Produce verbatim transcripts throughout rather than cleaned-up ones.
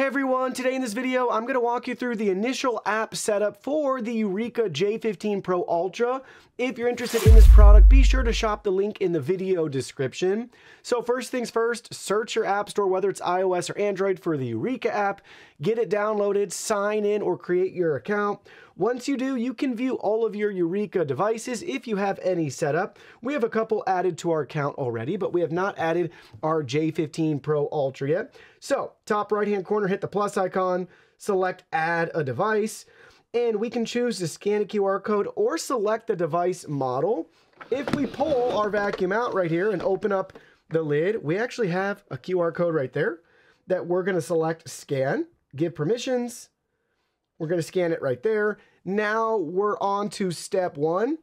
Hey everyone, today in this video, I'm gonna walk you through the initial app setup for the Eureka J fifteen Pro Ultra. If you're interested in this product, be sure to shop the link in the video description. So first things first, search your app store, whether it's iOS or Android, for the Eureka app, get it downloaded, sign in, or create your account. Once you do, you can view all of your Eureka devices if you have any set up. We have a couple added to our account already, but we have not added our J fifteen Pro Ultra yet. So top right-hand corner, hit the plus icon, select add a device, and we can choose to scan a Q R code or select the device model. If we pull our vacuum out right here and open up the lid, we actually have a Q R code right there that we're gonna select scan, give permissions. We're gonna scan it right there. Now we're on to step one.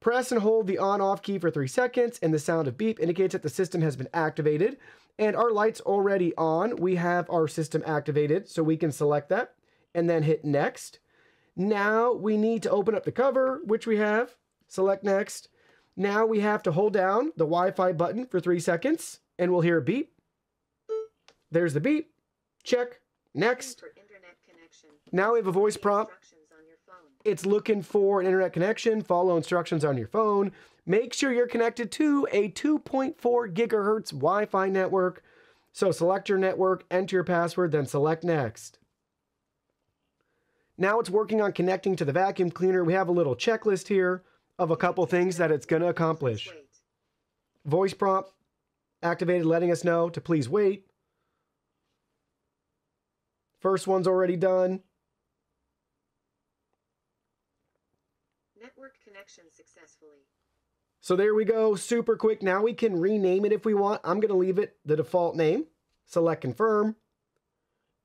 Press and hold the on off key for three seconds and the sound of beep indicates that the system has been activated and our light's already on. We have our system activated, so we can select that and then hit next. Now we need to open up the cover, which we have, select next. Now we have to hold down the Wi-Fi button for three seconds and we'll hear a beep. There's the beep, check, next. Now we have a voice prompt. It's looking for an internet connection. Follow instructions on your phone. Make sure you're connected to a two point four gigahertz Wi-Fi network. So select your network, enter your password, then select next. Now it's working on connecting to the vacuum cleaner. We have a little checklist here of a couple things that it's going to accomplish. Voice prompt activated, letting us know to please wait. First one's already done. Network connection successfully. So there we go, super quick. Now we can rename it if we want. I'm gonna leave it the default name. Select confirm.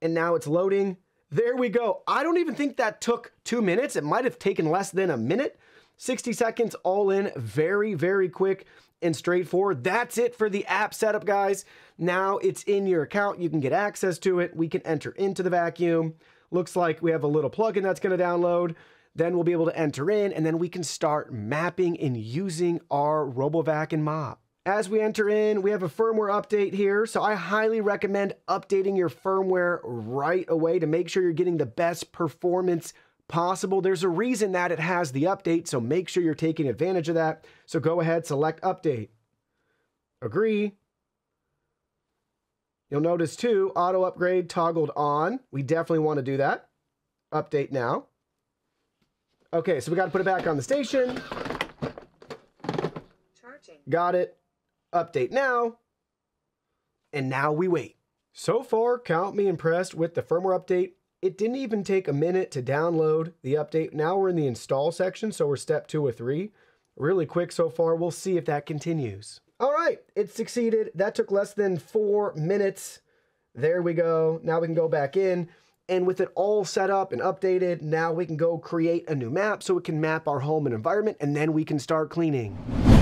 And now it's loading. There we go. I don't even think that took two minutes. It might've taken less than a minute. sixty seconds all in, very, very quick and straightforward. That's it for the app setup, guys. Now it's in your account. You can get access to it. We can enter into the vacuum. Looks like we have a little plugin that's going to download. Then we'll be able to enter in, and then we can start mapping and using our RoboVac and mop. As we enter in, we have a firmware update here. So I highly recommend updating your firmware right away to make sure you're getting the best performance possible. There's a reason that it has the update, so make sure you're taking advantage of that. So go ahead, select update, agree. You'll notice too, auto upgrade toggled on. We definitely want to do that. Update now. Okay, so we got to put it back on the station. Charging. Got it. Update now. And now we wait. So far, count me impressed with the firmware update. It didn't even take a minute to download the update. Now we're in the install section, so we're step two or three. Really quick so far, we'll see if that continues. All right, it succeeded. That took less than four minutes. There we go. Now we can go back in. And with it all set up and updated, now we can go create a new map so it can map our home and environment, and then we can start cleaning.